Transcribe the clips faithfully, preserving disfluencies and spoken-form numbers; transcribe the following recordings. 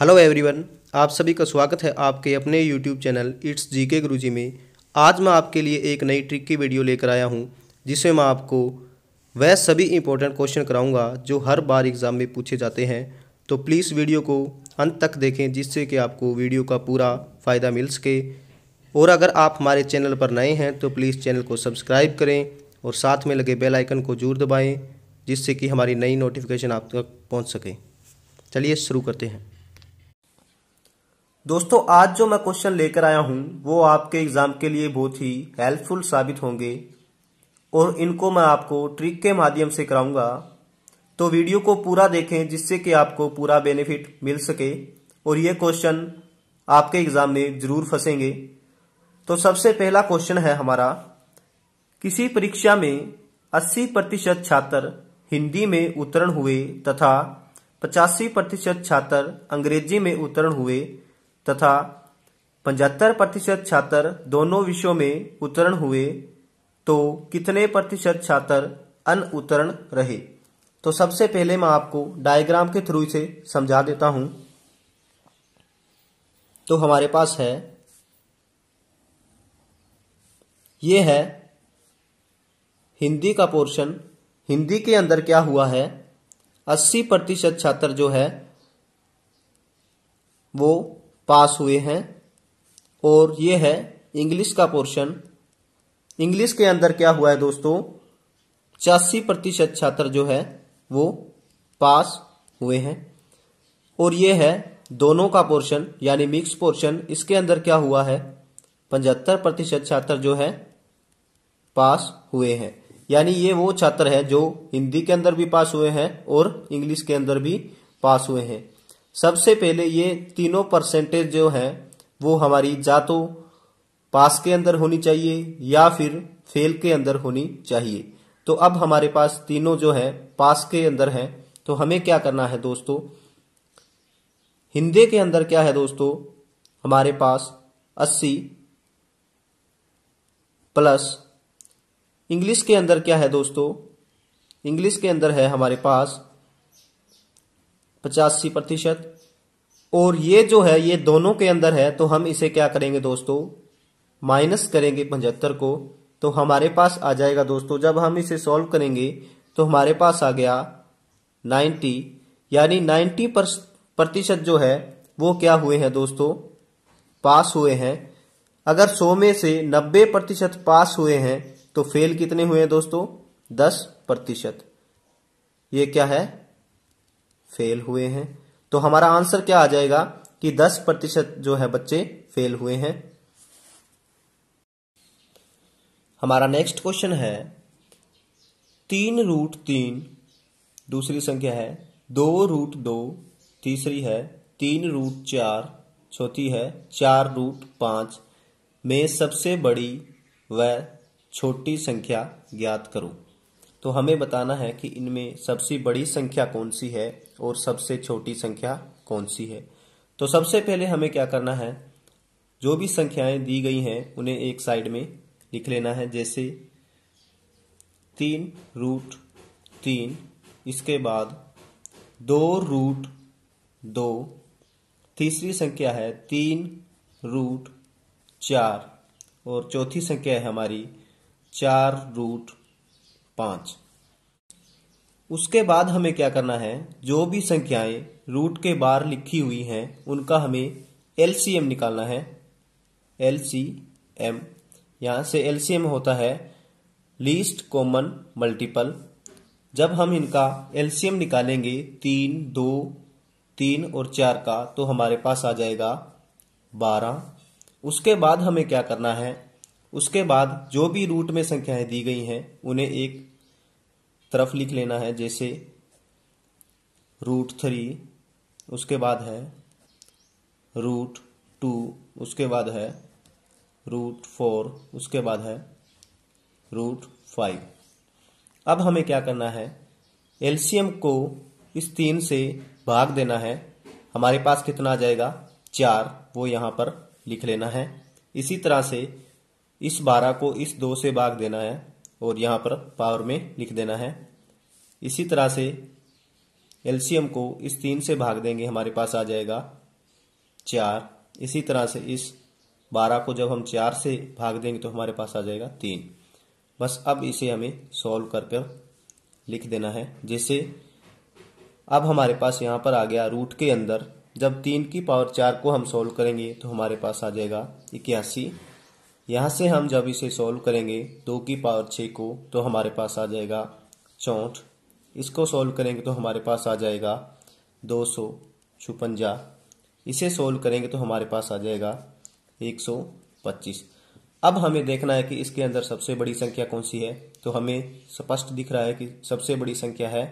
Hello everyone, आप सभी का स्वागत है आपके अपने YouTube channel it's GK Guruji में। आज मैं आपके लिए एक नई ट्रिक की वीडियो लेकर आया हूं, जिसमें मैं आपको वह सभी इंपॉर्टेंट क्वेश्चन कराऊंगा जो हर बार एग्ज़ाम में पूछे जाते हैं। तो प्लीज़ वीडियो को अंत तक देखें, जिससे कि आपको वीडियो का पूरा फ़ायदा मिल सके। और अगर आप हमारे चैनल पर नए हैं तो प्लीज़ चैनल को सब्सक्राइब करें और साथ में लगे बेल आइकन को ज़रूर दबाएँ, जिससे कि हमारी नई नोटिफिकेशन आप तक पहुँच सके। चलिए शुरू करते हैं। दोस्तों, आज जो मैं क्वेश्चन लेकर आया हूं वो आपके एग्जाम के लिए बहुत ही हेल्पफुल साबित होंगे और इनको मैं आपको ट्रिक के माध्यम से कराऊंगा। तो वीडियो को पूरा देखें, जिससे कि आपको पूरा बेनिफिट मिल सके और ये क्वेश्चन आपके एग्जाम में जरूर फंसेंगे। तो सबसे पहला क्वेश्चन है हमारा, किसी परीक्षा में अस्सी प्रतिशत छात्र हिंदी में उत्तीर्ण हुए तथा पचासी प्रतिशत छात्र अंग्रेजी में उत्तीर्ण हुए तथा पचहत्तर प्रतिशत छात्र दोनों विषयों में उत्तीर्ण हुए, तो कितने प्रतिशत छात्र अनुत्तीर्ण रहे। तो सबसे पहले मैं आपको डायग्राम के थ्रू इसे समझा देता हूं। तो हमारे पास है, ये है हिंदी का पोर्शन। हिंदी के अंदर क्या हुआ है, अस्सी प्रतिशत छात्र जो है वो पास हुए हैं। और ये है इंग्लिश का पोर्शन। इंग्लिश के अंदर क्या हुआ है दोस्तों, पचासी प्रतिशत छात्र जो है वो पास हुए हैं। और ये है दोनों का पोर्शन यानी मिक्स पोर्शन। इसके अंदर क्या हुआ है, पचहत्तर प्रतिशत छात्र जो है पास हुए हैं। यानी ये वो छात्र हैं जो हिंदी के अंदर भी पास हुए हैं और इंग्लिश के अंदर भी पास हुए हैं। सबसे पहले ये तीनों परसेंटेज जो है वो हमारी या तो पास के अंदर होनी चाहिए या फिर फेल के अंदर होनी चाहिए। तो अब हमारे पास तीनों जो है पास के अंदर हैं। तो हमें क्या करना है दोस्तों, हिंदी के अंदर क्या है दोस्तों, हमारे पास अस्सी प्लस इंग्लिश के अंदर क्या है दोस्तों, इंग्लिश के अंदर है हमारे पास पचासी प्रतिशत। और ये जो है ये दोनों के अंदर है, तो हम इसे क्या करेंगे दोस्तों, माइनस करेंगे पचहत्तर को। तो हमारे पास आ जाएगा दोस्तों, जब हम इसे सॉल्व करेंगे तो हमारे पास आ गया नब्बे। यानी नब्बे प्रतिशत जो है वो क्या हुए हैं दोस्तों, पास हुए हैं। अगर सौ में से नब्बे प्रतिशत पास हुए हैं तो फेल कितने हुए हैं दोस्तों, दस प्रतिशत। ये क्या है, फेल हुए हैं। तो हमारा आंसर क्या आ जाएगा कि दस प्रतिशत जो है बच्चे फेल हुए हैं। हमारा नेक्स्ट क्वेश्चन है, तीन रूट तीन दूसरी संख्या है, दो रूट दो तीसरी है, तीन रूट चार चौथी है, चार रूट पांच में सबसे बड़ी व छोटी संख्या ज्ञात करो। तो हमें बताना है कि इनमें सबसे बड़ी संख्या कौन सी है और सबसे छोटी संख्या कौन सी है। तो सबसे पहले हमें क्या करना है, जो भी संख्याएं दी गई हैं उन्हें एक साइड में लिख लेना है। जैसे तीन रूट तीन, इसके बाद दो रूट दो, तीसरी संख्या है तीन रूट चार और चौथी संख्या है हमारी चार रूट पाँच। उसके बाद हमें क्या करना है, जो भी संख्याएं रूट के बाहर लिखी हुई हैं उनका हमें एलसीएम निकालना है। एलसीएम, यहाँ से एलसीएम होता है लीस्ट कॉमन मल्टीपल। जब हम इनका एलसीएम निकालेंगे तीन दो तीन और चार का, तो हमारे पास आ जाएगा बारह। उसके बाद हमें क्या करना है, उसके बाद जो भी रूट में संख्याएं दी गई हैं उन्हें एक तरफ लिख लेना है। जैसे रूट थ्री, उसके बाद है रूट टू, उसके बाद है रूट फोर, उसके बाद है रूट फाइव। अब हमें क्या करना है, एलसीएम को इस तीन से भाग देना है। हमारे पास कितना आ जाएगा, चार, वो यहाँ पर लिख लेना है। इसी तरह से इस बारह को इस दो से भाग देना है और यहाँ पर पावर में लिख देना है। इसी तरह से एलसीएम को इस तीन से भाग देंगे, हमारे पास आ जाएगा चार। इसी तरह से इस बारह को जब हम चार से भाग देंगे तो हमारे पास आ जाएगा तीन। बस अब इसे हमें सॉल्व कर कर लिख देना है। जैसे अब हमारे पास यहाँ पर आ गया रूट के अंदर, जब तीन की पावर चार को हम सॉल्व करेंगे तो हमारे पास आ जाएगा इक्यासी। यहाँ से हम जब इसे सॉल्व करेंगे दो की पावर छः को तो हमारे पास आ जाएगा चौंठ। इसको सॉल्व करेंगे तो हमारे पास आ जाएगा दो सौ छपंजा। इसे सोल्व करेंगे तो हमारे पास आ जाएगा एक सौ पच्चीस। अब हमें देखना है कि इसके अंदर सबसे बड़ी संख्या कौन सी है, तो हमें स्पष्ट दिख रहा है कि सबसे बड़ी संख्या है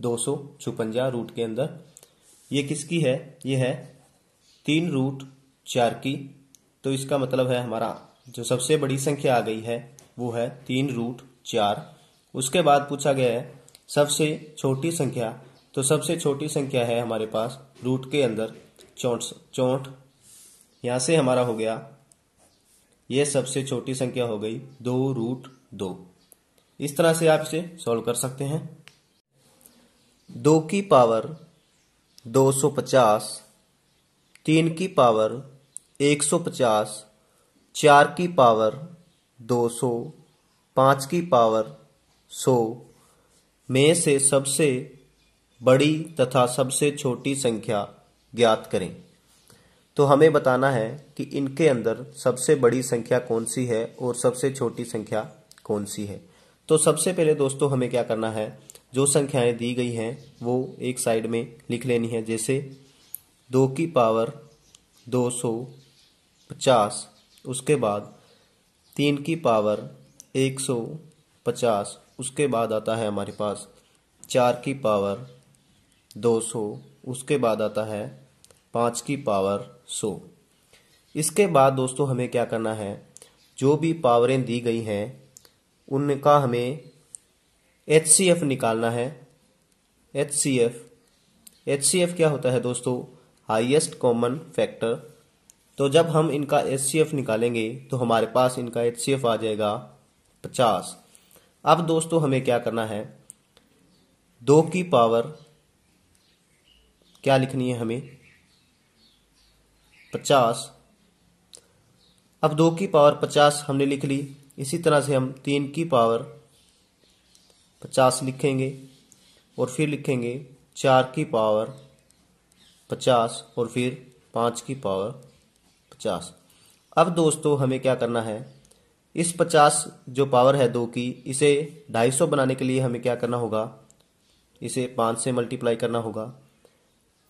दो सौ छपंजा रूट के अंदर। ये किसकी है? ये है तीन रूट चार की। तो इसका मतलब है हमारा जो सबसे बड़ी संख्या आ गई है वो है तीन रूट चार। उसके बाद पूछा गया है सबसे छोटी संख्या, तो सबसे छोटी संख्या है हमारे पास रूट के अंदर चौंठ चौंठ। यहाँ से हमारा हो गया, ये सबसे छोटी संख्या हो गई दो रूट दो। इस तरह से आप इसे सॉल्व कर सकते हैं। दो की पावर दो सौ पचास, तीन की पावर एक सौ पचास, चार की पावर दो सौ, पाँच की पावर सौ में से सबसे बड़ी तथा सबसे छोटी संख्या ज्ञात करें। तो हमें बताना है कि इनके अंदर सबसे बड़ी संख्या कौन सी है और सबसे छोटी संख्या कौन सी है। तो सबसे पहले दोस्तों हमें क्या करना है, जो संख्याएं दी गई हैं वो एक साइड में लिख लेनी है। जैसे दो की पावर दो सौ पचास, उसके बाद तीन की पावर एक सौ पचास, उसके बाद आता है हमारे पास चार की पावर दो सौ, उसके बाद आता है पाँच की पावर सौ। इसके बाद दोस्तों हमें क्या करना है, जो भी पावरें दी गई हैं उनका हमें एच सी एफ निकालना है। H C F H C F क्या होता है दोस्तों? Highest common factor. तो जब हम इनका एच सी एफ निकालेंगे तो हमारे पास इनका एच सी एफ आ जाएगा पचास। अब दोस्तों हमें क्या करना है, दो की पावर क्या लिखनी है हमें? पचास। अब दो की पावर पचास हमने लिख ली। इसी तरह से हम तीन की पावर पचास लिखेंगे और फिर लिखेंगे चार की पावर पचास और फिर पाँच की पावर पचास। अब दोस्तों हमें क्या करना है, इस पचास जो पावर है दो की, इसे ढाई सौ बनाने के लिए हमें क्या करना होगा, इसे पाँच से मल्टीप्लाई करना होगा।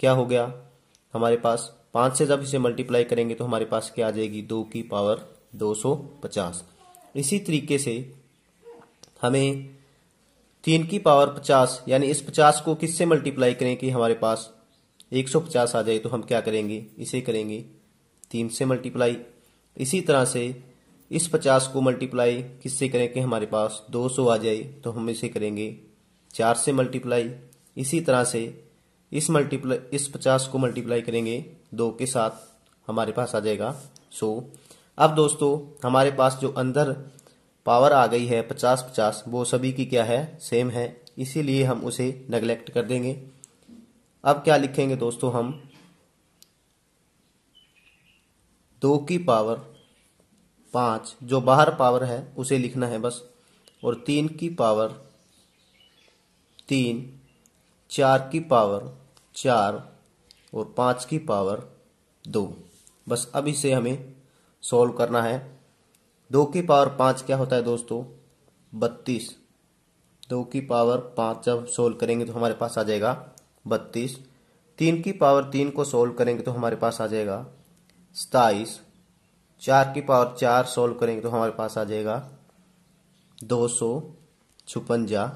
क्या हो गया हमारे पास, पाँच से जब इसे मल्टीप्लाई करेंगे तो हमारे पास क्या आ जाएगी, दो की पावर दो सौ पचास। इसी तरीके से हमें तीन की पावर पचास, यानी इस पचास को किससे मल्टीप्लाई करें कि हमारे पास एक सौ पचास आ जाए, तो हम क्या करेंगे, इसे करेंगे तीन से मल्टीप्लाई। इसी तरह से इस पचास को मल्टीप्लाई किससे करें कि हमारे पास दो सौ आ जाए, तो हम इसे करेंगे चार से मल्टीप्लाई। इसी तरह से इस मल्टीप्लाई इस पचास को मल्टीप्लाई करेंगे दो के साथ, हमारे पास आ जाएगा सौ। अब दोस्तों हमारे पास जो अंदर पावर आ गई है पचास पचास, वो सभी की क्या है, सेम है, इसीलिए हम उसे नेगलेक्ट कर देंगे। अब क्या लिखेंगे दोस्तों, हम दो की पावर पाँच, जो बाहर पावर है उसे लिखना है बस, और तीन की पावर तीन, चार की पावर चार और पाँच की पावर दो। बस अब इसे हमें सॉल्व करना है। दो की पावर पाँच क्या होता है दोस्तों, बत्तीस। दो की पावर पाँच जब सोल्व करेंगे तो हमारे पास आ जाएगा बत्तीस। तीन की पावर तीन को सोल्व करेंगे तो हमारे पास आ जाएगा सताईस। चार की पावर चार सोल्व करेंगे तो हमारे पास आ जाएगा दो सौ छपंजा,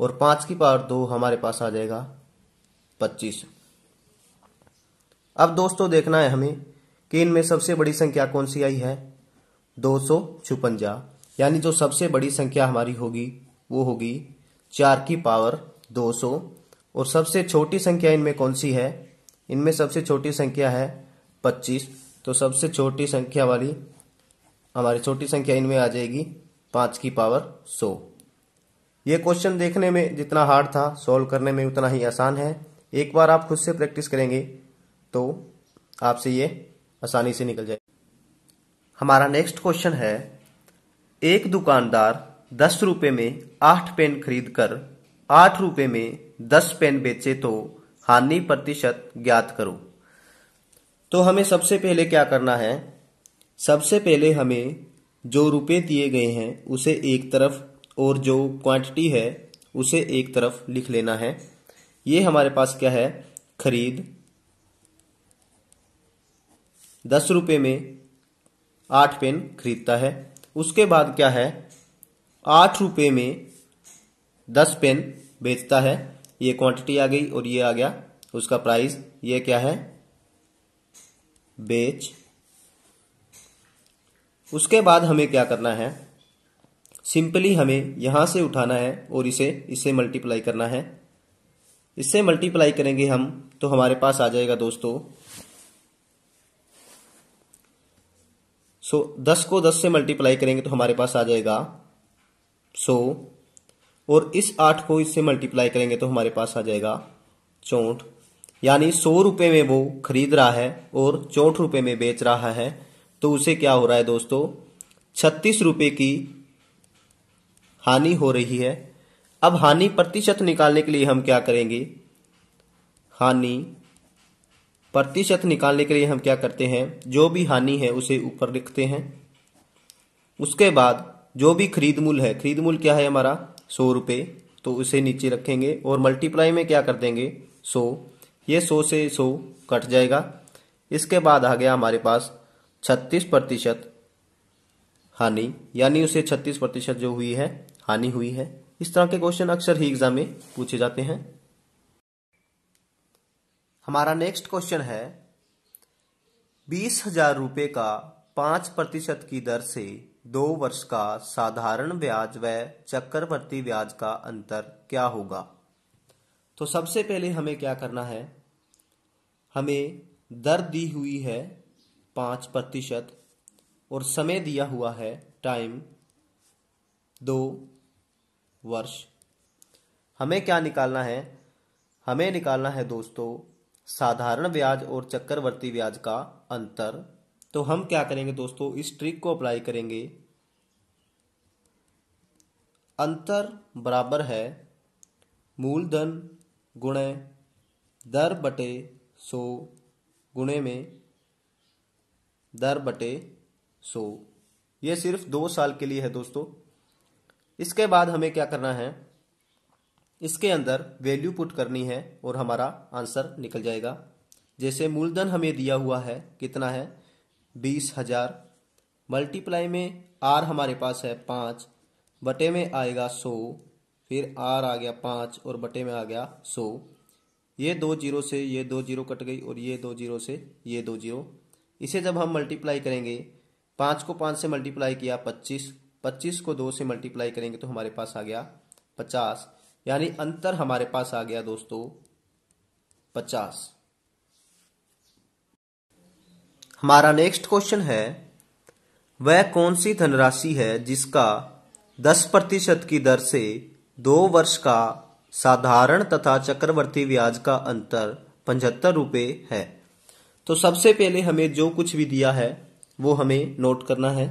और पाँच की पावर दो हमारे पास आ जाएगा पच्चीस। अब दोस्तों देखना है हमें कि इनमें सबसे बड़ी संख्या कौन सी आई है, दो सौ छपंजा, यानी जो सबसे बड़ी संख्या हमारी होगी वो होगी चार की पावर दो सौ। और सबसे छोटी संख्या इनमें कौन सी है, इनमें सबसे छोटी संख्या है पच्चीस। तो सबसे छोटी संख्या वाली हमारी छोटी संख्या इनमें आ जाएगी पाँच की पावर सौ। ये क्वेश्चन देखने में जितना हार्ड था, सॉल्व करने में उतना ही आसान है। एक बार आप खुद से प्रैक्टिस करेंगे तो आपसे ये आसानी से निकल जाएगी। हमारा नेक्स्ट क्वेश्चन है, एक दुकानदार दस रुपये में आठ पेन खरीदकर आठ रुपये में दस पेन बेचे तो हानि प्रतिशत ज्ञात करो। तो हमें सबसे पहले क्या करना है, सबसे पहले हमें जो रुपये दिए गए हैं उसे एक तरफ और जो क्वांटिटी है उसे एक तरफ लिख लेना है। ये हमारे पास क्या है, खरीद दस रुपये में आठ पेन खरीदता है। उसके बाद क्या है, आठ रुपये में दस पेन बेचता है। ये क्वांटिटी आ गई और ये आ गया उसका प्राइस। ये क्या है, बेच। उसके बाद हमें क्या करना है, सिंपली हमें यहाँ से उठाना है और इसे इससे मल्टीप्लाई करना है। इससे मल्टीप्लाई करेंगे हम तो हमारे पास आ जाएगा दोस्तों, सो दस को दस से मल्टीप्लाई करेंगे तो हमारे पास आ जाएगा सौ, और इस आठ को इससे मल्टीप्लाई करेंगे तो हमारे पास आ जाएगा चौंठ। यानी सौ रुपये में वो खरीद रहा है और चौंठ रुपये में बेच रहा है, तो उसे क्या हो रहा है दोस्तों, छत्तीस रुपये की हानि हो रही है। अब हानि प्रतिशत निकालने के लिए हम क्या करेंगे, हानि प्रतिशत निकालने के लिए हम क्या करते हैं, जो भी हानि है उसे ऊपर लिखते हैं। उसके बाद जो भी खरीद मूल है, खरीद मूल क्या है हमारा, सौ रुपये, तो उसे नीचे रखेंगे और मल्टीप्लाई में क्या कर देंगे सौ। ये सौ से सौ कट जाएगा। इसके बाद आ गया हमारे पास छत्तीस प्रतिशत हानि, यानी उसे छत्तीस प्रतिशत जो हुई है हानि हुई है। इस तरह के क्वेश्चन अक्सर ही एग्जाम में पूछे जाते हैं। हमारा नेक्स्ट क्वेश्चन है, बीस हजार रुपये का पाँच प्रतिशत की दर से दो वर्ष का साधारण ब्याज व चक्रवर्ती ब्याज का अंतर क्या होगा। तो सबसे पहले हमें क्या करना है, हमें दर दी हुई है पाँच प्रतिशत और समय दिया हुआ है टाइम दो वर्ष। हमें क्या निकालना है, हमें निकालना है दोस्तों साधारण ब्याज और चक्रवर्ती ब्याज का अंतर। तो हम क्या करेंगे दोस्तों, इस ट्रिक को अप्लाई करेंगे। अंतर बराबर है मूलधन गुणे दर बटे सौ गुणे में दर बटे सौ। ये सिर्फ दो साल के लिए है दोस्तों। इसके बाद हमें क्या करना है, इसके अंदर वैल्यू पुट करनी है और हमारा आंसर निकल जाएगा। जैसे मूलधन हमें दिया हुआ है कितना है, बीस हजार, मल्टीप्लाई में आर हमारे पास है पाँच, बटे में आएगा सौ, फिर आर आ गया पाँच और बटे में आ गया सौ। ये दो जीरो से ये दो जीरो कट गई और ये दो जीरो से ये दो जीरो। इसे जब हम मल्टीप्लाई करेंगे, पाँच को पाँच से मल्टीप्लाई किया पच्चीस, पच्चीस को दो से मल्टीप्लाई करेंगे तो हमारे पास आ गया पचास। यानी अंतर हमारे पास आ गया दोस्तों पचास। हमारा नेक्स्ट क्वेश्चन है, वह कौन सी धनराशि है जिसका दस प्रतिशत की दर से दो वर्ष का साधारण तथा चक्रवर्ती ब्याज का अंतर पचहत्तर रुपये है। तो सबसे पहले हमें जो कुछ भी दिया है वो हमें नोट करना है।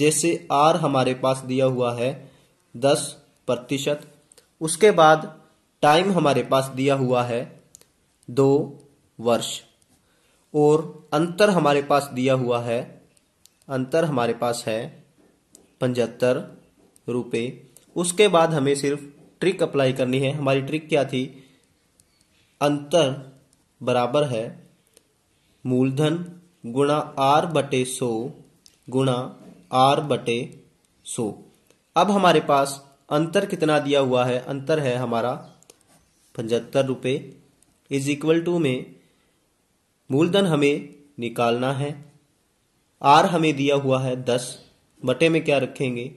जैसे आर हमारे पास दिया हुआ है दस प्रतिशत, उसके बाद टाइम हमारे पास दिया हुआ है दो वर्ष, और अंतर हमारे पास दिया हुआ है, अंतर हमारे पास है पचहत्तर रुपये। उसके बाद हमें सिर्फ ट्रिक अप्लाई करनी है। हमारी ट्रिक क्या थी, अंतर बराबर है मूलधन गुणा आर बटे सौ गुणा आर बटे सौ। अब हमारे पास अंतर कितना दिया हुआ है, अंतर है हमारा पचहत्तर रुपये इज इक्वल टू में मूलधन हमें निकालना है, आर हमें दिया हुआ है दस, बटे में क्या रखेंगे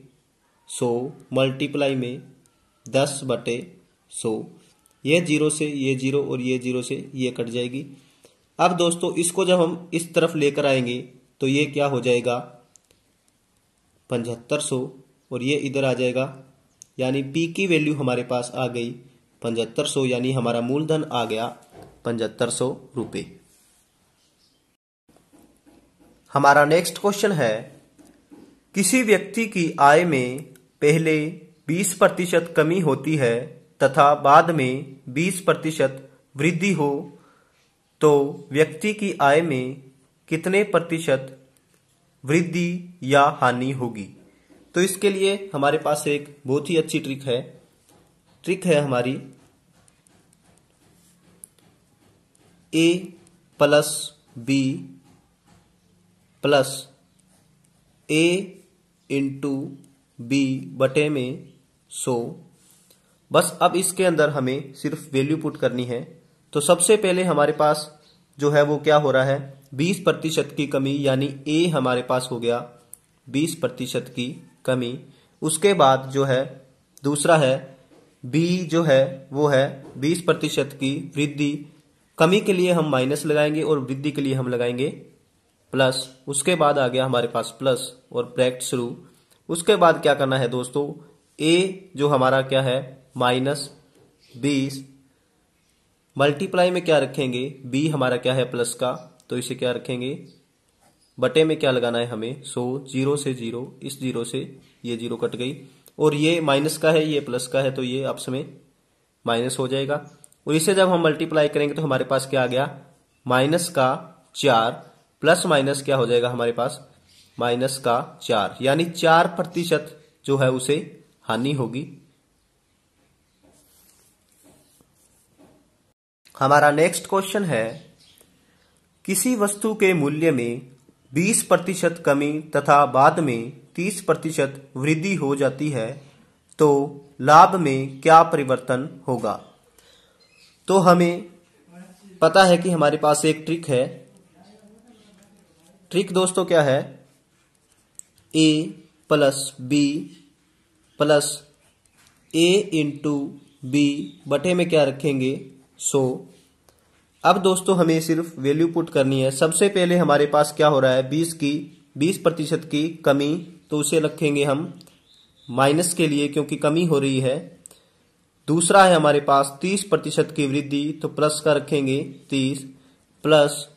सौ, मल्टीप्लाई में दस बटे सौ। ये जीरो से ये जीरो और ये जीरो से ये कट जाएगी। अब दोस्तों इसको जब हम इस तरफ लेकर आएंगे तो ये क्या हो जाएगा पचहत्तर सौ और ये इधर आ जाएगा। यानी पी की वैल्यू हमारे पास आ गई पचहत्तर सौ, यानी हमारा मूलधन आ गया पचहत्तर सौ रुपये। हमारा नेक्स्ट क्वेश्चन है, किसी व्यक्ति की आय में पहले बीस प्रतिशत कमी होती है तथा बाद में बीस प्रतिशत वृद्धि हो तो व्यक्ति की आय में कितने प्रतिशत वृद्धि या हानि होगी। तो इसके लिए हमारे पास एक बहुत ही अच्छी ट्रिक है। ट्रिक है हमारी A plus B plus A into B बटे में सौ। बस अब इसके अंदर हमें सिर्फ वैल्यू पुट करनी है। तो सबसे पहले हमारे पास जो है वो क्या हो रहा है, बीस प्रतिशत की कमी, यानी ए हमारे पास हो गया बीस प्रतिशत की कमी। उसके बाद जो है दूसरा है बी, जो है वो है बीस प्रतिशत की वृद्धि। कमी के लिए हम माइनस लगाएंगे और वृद्धि के लिए हम लगाएंगे प्लस। उसके बाद आ गया हमारे पास प्लस और ब्रैकेट शुरू। उसके बाद क्या करना है दोस्तों, ए जो हमारा क्या है माइनस बीस मल्टीप्लाई में क्या रखेंगे, बी हमारा क्या है प्लस का, तो इसे क्या रखेंगे बटे में क्या लगाना है हमें सौ। जीरो से जीरो, इस जीरो से ये जीरो कट गई और ये माइनस का है, ये प्लस का है, तो ये आपस में माइनस हो जाएगा। और इसे जब हम मल्टीप्लाई करेंगे तो हमारे पास क्या आ गया माइनस का चार प्लस माइनस क्या हो जाएगा हमारे पास माइनस का चार, यानी चार प्रतिशत जो है उसे हानि होगी। हमारा नेक्स्ट क्वेश्चन है, किसी वस्तु के मूल्य में बीस प्रतिशत कमी तथा बाद में तीस प्रतिशत वृद्धि हो जाती है तो लाभ में क्या परिवर्तन होगा। तो हमें पता है कि हमारे पास एक ट्रिक है। ट्रिक दोस्तों क्या है, A plus B plus A into B बटे में क्या रखेंगे सौ। अब दोस्तों हमें सिर्फ वैल्यू पुट करनी है। सबसे पहले हमारे पास क्या हो रहा है, बीस की बीस प्रतिशत की कमी, तो उसे रखेंगे हम माइनस के लिए क्योंकि कमी हो रही है। दूसरा है हमारे पास तीस प्रतिशत की वृद्धि, तो प्लस का रखेंगे तीस प्लस,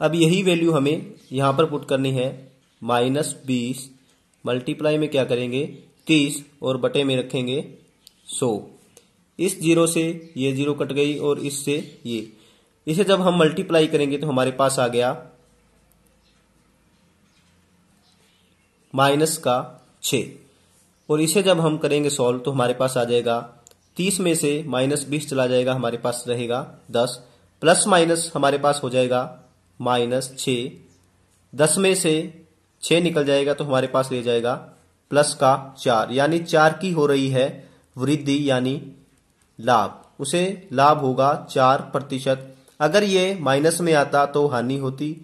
अब यही वैल्यू हमें यहाँ पर पुट करनी है माइनस बीस मल्टीप्लाई में क्या करेंगे तीस और बटे में रखेंगे सौ। इस जीरो से ये जीरो कट गई और इससे ये, इसे जब हम मल्टीप्लाई करेंगे तो हमारे पास आ गया माइनस का छः और इसे जब हम करेंगे सॉल्व तो हमारे पास आ जाएगा तीस में से माइनस बीस चला जाएगा, हमारे पास रहेगा दस प्लस माइनस हमारे पास हो जाएगा माइनस छः। दस में से छः निकल जाएगा तो हमारे पास ले जाएगा प्लस का चार, यानी चार की हो रही है वृद्धि, यानी लाभ, उसे लाभ होगा चार प्रतिशत। अगर ये माइनस में आता तो हानि होती,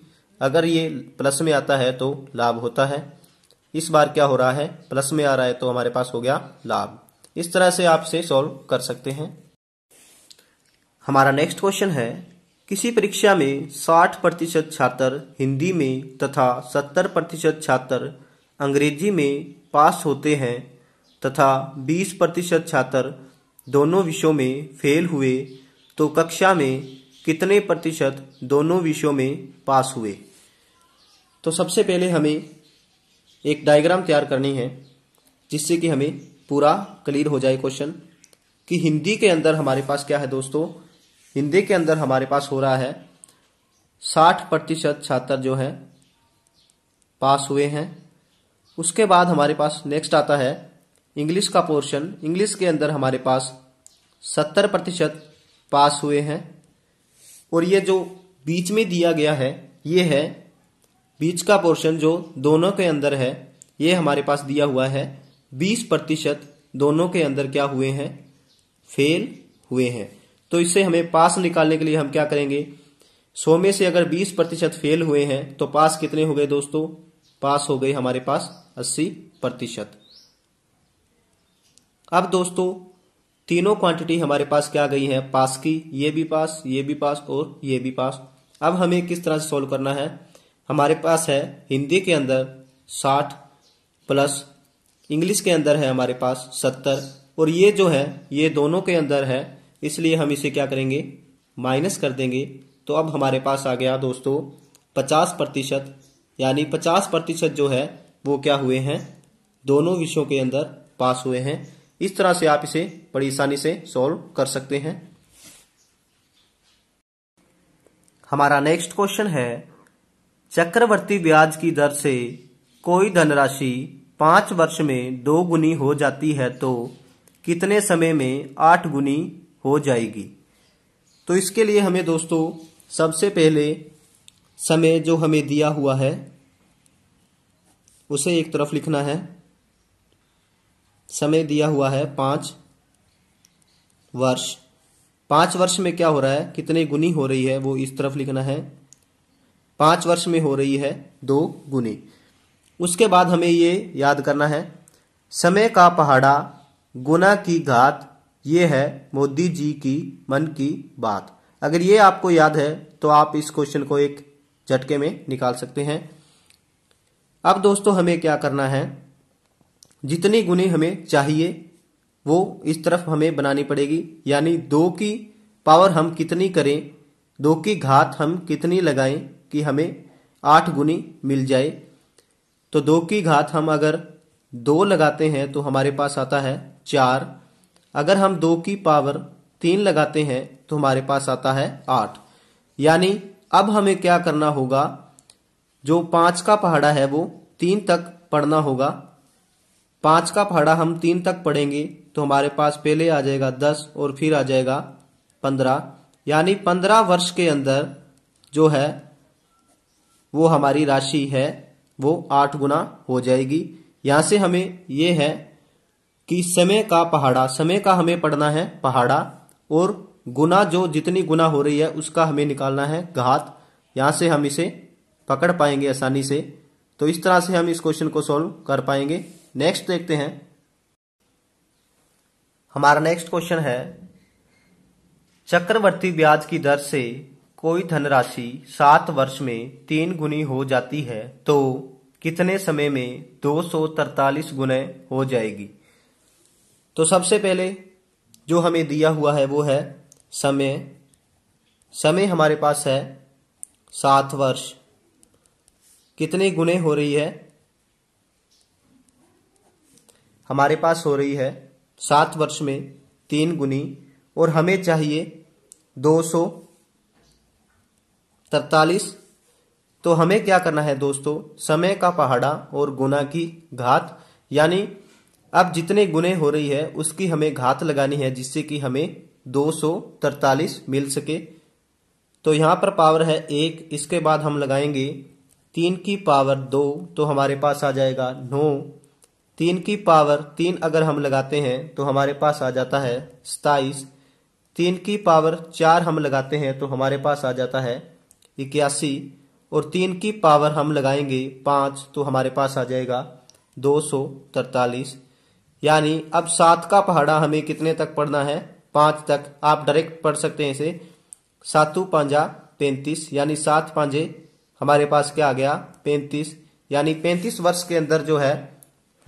अगर ये प्लस में आता है तो लाभ होता है। इस बार क्या हो रहा है प्लस में आ रहा है तो हमारे पास हो गया लाभ। इस तरह से आप इसे सॉल्व कर सकते हैं। हमारा नेक्स्ट क्वेश्चन है, किसी परीक्षा में साठ प्रतिशत छात्र हिंदी में तथा सत्तर प्रतिशत छात्र अंग्रेजी में पास होते हैं तथा बीस प्रतिशत छात्र दोनों विषयों में फेल हुए तो कक्षा में कितने प्रतिशत दोनों विषयों में पास हुए। तो सबसे पहले हमें एक डायग्राम तैयार करनी है जिससे कि हमें पूरा क्लियर हो जाए क्वेश्चन कि हिंदी के अंदर हमारे पास क्या है दोस्तों। हिंदी के अंदर हमारे पास हो रहा है साठ प्रतिशत छात्र जो हैं पास हुए हैं। उसके बाद हमारे पास नेक्स्ट आता है इंग्लिश का पोर्शन। इंग्लिश के अंदर हमारे पास सत्तर प्रतिशत पास हुए हैं और ये जो बीच में दिया गया है ये है बीच का पोर्शन जो दोनों के अंदर है, ये हमारे पास दिया हुआ है बीस प्रतिशत दोनों के अंदर क्या हुए हैं फेल हुए हैं। तो इससे हमें पास निकालने के लिए हम क्या करेंगे, सौ में से अगर बीस प्रतिशत फेल हुए हैं तो पास कितने हो गए दोस्तों, पास हो गए हमारे पास अस्सी प्रतिशत। अब दोस्तों तीनों क्वांटिटी हमारे पास क्या गई है पास की, ये भी पास, ये भी पास और ये भी पास। अब हमें किस तरह से सॉल्व करना है, हमारे पास है हिंदी के अंदर साठ प्लस इंग्लिश के अंदर है हमारे पास सत्तर और ये जो है ये दोनों के अंदर है, इसलिए हम इसे क्या करेंगे माइनस कर देंगे। तो अब हमारे पास आ गया दोस्तों पचास प्रतिशत यानी पचास प्रतिशत जो है वो क्या हुए हैं, दोनों विषयों के अंदर पास हुए हैं। इस तरह से आप इसे बड़ी आसानी से सॉल्व कर सकते हैं। हमारा नेक्स्ट क्वेश्चन है, चक्रवर्ती ब्याज की दर से कोई धनराशि पाँच वर्ष में दो गुनी हो जाती है तो कितने समय में आठ गुनी हो जाएगी। तो इसके लिए हमें दोस्तों सबसे पहले समय जो हमें दिया हुआ है उसे एक तरफ लिखना है। समय दिया हुआ है पाँच वर्ष, पाँच वर्ष में क्या हो रहा है, कितने गुनी हो रही है वो इस तरफ लिखना है। पाँच वर्ष में हो रही है दो गुनी। उसके बाद हमें ये याद करना है, समय का पहाड़ा गुना की घात, ये है मोदी जी की मन की बात। अगर ये आपको याद है तो आप इस क्वेश्चन को एक झटके में निकाल सकते हैं। अब दोस्तों हमें क्या करना है, जितनी गुनी हमें चाहिए वो इस तरफ हमें बनानी पड़ेगी, यानी दो की पावर हम कितनी करें, दो की घात हम कितनी लगाएं कि हमें आठ गुनी मिल जाए। तो दो की घात हम अगर दो लगाते हैं तो हमारे पास आता है चार, अगर हम दो की पावर तीन लगाते हैं तो हमारे पास आता है आठ। यानी अब हमें क्या करना होगा, जो पाँच का पहाड़ा है वो तीन तक पढ़ना होगा। पाँच का पहाड़ा हम तीन तक पढ़ेंगे तो हमारे पास पहले आ जाएगा दस और फिर आ जाएगा पंद्रह, यानी पंद्रह वर्ष के अंदर जो है वो हमारी राशि है वो आठ गुना हो जाएगी। यहाँ से हमें ये है कि समय का पहाड़ा, समय का हमें पढ़ना है पहाड़ा, और गुना जो जितनी गुना हो रही है उसका हमें निकालना है घात। यहाँ से हम इसे पकड़ पाएंगे आसानी से। तो इस तरह से हम इस क्वेश्चन को सॉल्व कर पाएंगे। नेक्स्ट देखते हैं, हमारा नेक्स्ट क्वेश्चन है, चक्रवर्ती ब्याज की दर से कोई धनराशि सात वर्ष में तीन गुनी हो जाती है तो कितने समय में दो सौ तरतालीस गुने हो जाएगी। तो सबसे पहले जो हमें दिया हुआ है वो है समय। समय हमारे पास है सात वर्ष, कितने गुने हो रही है, हमारे पास हो रही है सात वर्ष में तीन गुनी, और हमें चाहिए दो सौ तरतालीस। तो हमें क्या करना है दोस्तों, समय का पहाड़ा और गुना की घात, यानी अब जितने गुने हो रही है उसकी हमें घात लगानी है, जिससे कि हमें दो सौ तरतालीस मिल सके। तो यहाँ पर पावर है एक, इसके बाद हम लगाएंगे तीन की पावर दो तो हमारे पास आ जाएगा नौ, तीन की पावर तीन अगर हम लगाते हैं तो हमारे पास आ जाता है सताईस, तीन की पावर चार हम लगाते हैं तो हमारे पास आ जाता है इक्यासी, और तीन की पावर हम लगाएंगे पाँच तो हमारे पास आ जाएगा दो सौ तरतालीस। यानी अब सात का पहाड़ा हमें कितने तक पढ़ना है, पाँच तक। आप डायरेक्ट पढ़ सकते हैं इसे, सातू पाँजा पैंतीस, यानी सात पाँजे हमारे पास क्या आ गया पैंतीस, यानी पैंतीस वर्ष के अंदर जो है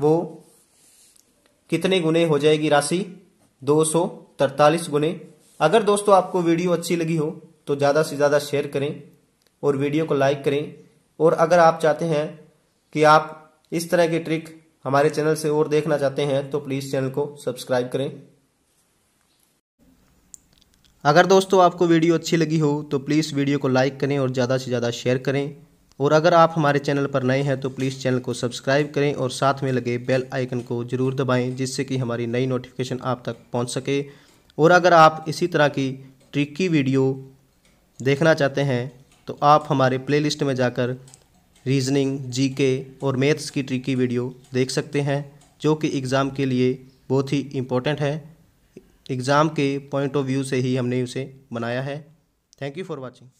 वो कितने गुने हो जाएगी राशि, दो सौ तरतालीस गुने। अगर दोस्तों आपको वीडियो अच्छी लगी हो तो ज़्यादा से ज़्यादा शेयर करें और वीडियो को लाइक करें, और अगर आप चाहते हैं कि आप इस तरह की ट्रिक हमारे चैनल से और देखना चाहते हैं तो प्लीज़ चैनल को सब्सक्राइब करें। अगर दोस्तों आपको वीडियो अच्छी लगी हो तो प्लीज़ वीडियो को लाइक करें और ज़्यादा से ज़्यादा शेयर करें, और अगर आप हमारे चैनल पर नए हैं तो प्लीज़ चैनल को सब्सक्राइब करें और साथ में लगे बेल आइकन को ज़रूर दबाएं, जिससे कि हमारी नई नोटिफिकेशन आप तक पहुँच सके। और अगर आप इसी तरह की ट्रिक की वीडियो देखना चाहते हैं तो आप हमारे प्ले लिस्ट में जाकर रीजनिंग, जीके और मैथ्स की ट्रिकी वीडियो देख सकते हैं, जो कि एग्ज़ाम के लिए बहुत ही इम्पोर्टेंट है। एग्ज़ाम के पॉइंट ऑफ व्यू से ही हमने उसे बनाया है। Thank you for watching.